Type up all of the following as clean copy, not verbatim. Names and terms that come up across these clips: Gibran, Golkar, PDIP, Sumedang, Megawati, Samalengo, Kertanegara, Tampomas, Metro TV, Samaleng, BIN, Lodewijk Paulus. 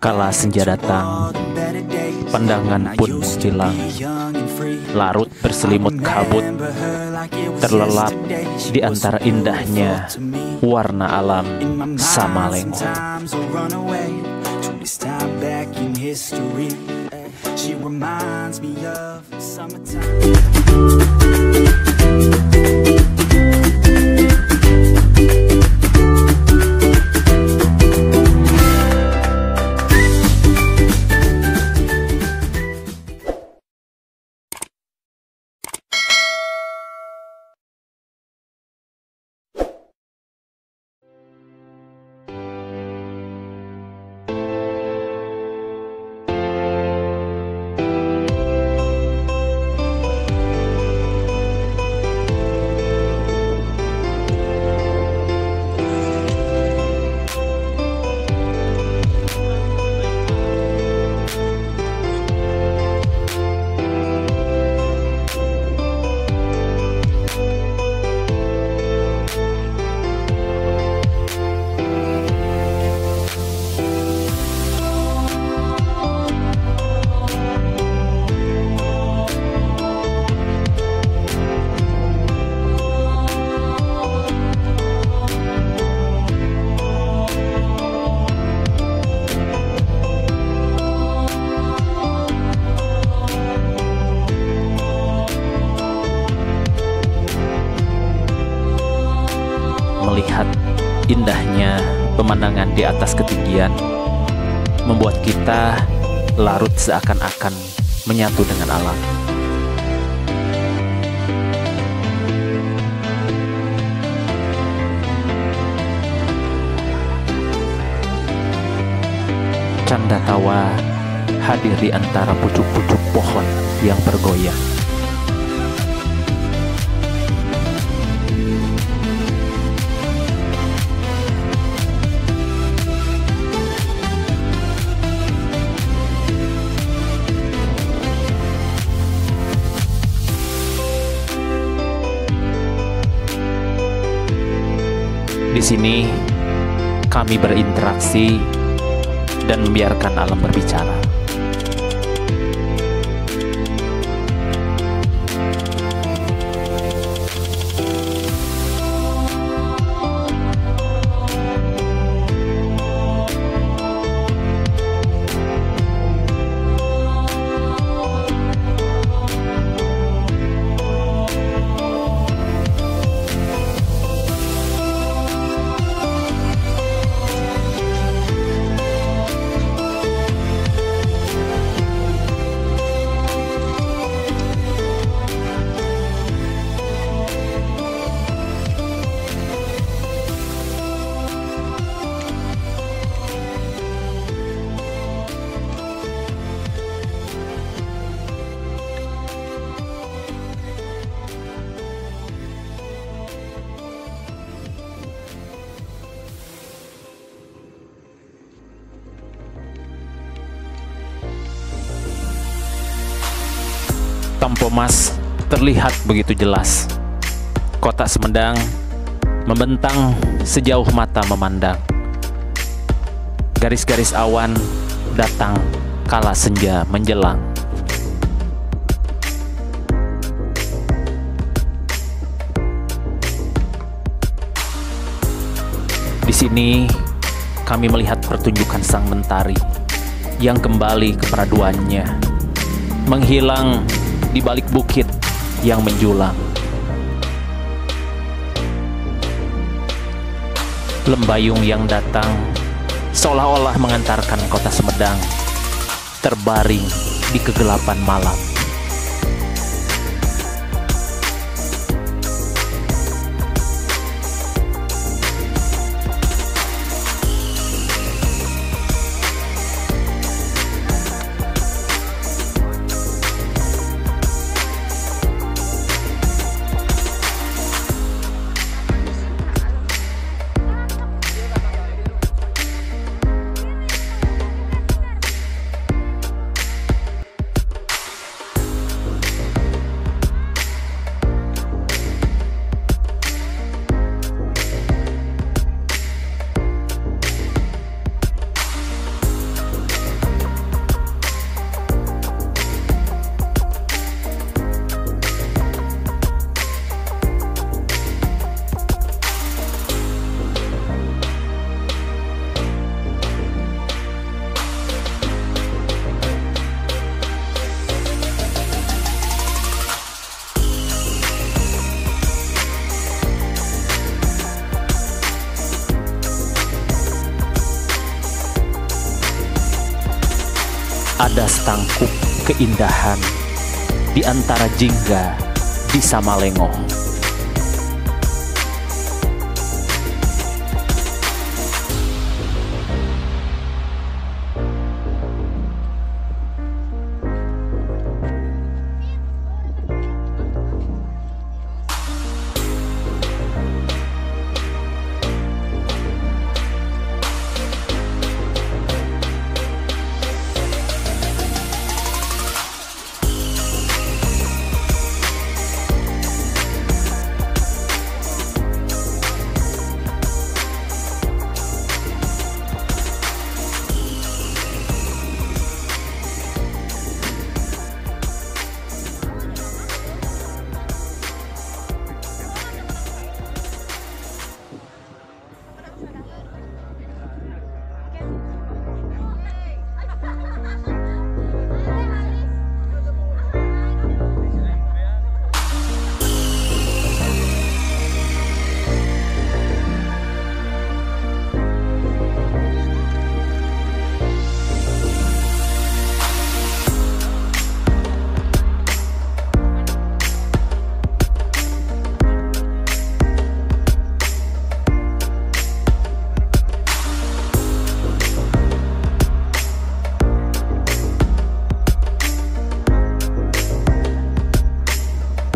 Kala senja datang, pandangan pun menghilang, larut berselimut kabut, terlelap di antara indahnya warna alam Samaleng. Melihat indahnya pemandangan di atas ketinggian membuat kita larut seakan-akan menyatu dengan alam. Canda tawa hadir di antara pucuk-pucuk pohon yang bergoyang. Di sini kami berinteraksi dan membiarkan alam berbicara. Tampomas terlihat begitu jelas. Kota Sumedang membentang sejauh mata memandang. Garis-garis awan datang kala senja menjelang. Di sini kami melihat pertunjukan sang mentari yang kembali ke peraduannya, menghilang di balik bukit yang menjulang. Lembayung yang datang seolah-olah mengantarkan kota Sumedang terbaring di kegelapan malam. ada setangkup keindahan di antara jingga di Samalengo.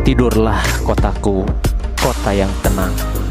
Tidurlah kotaku, kota yang tenang.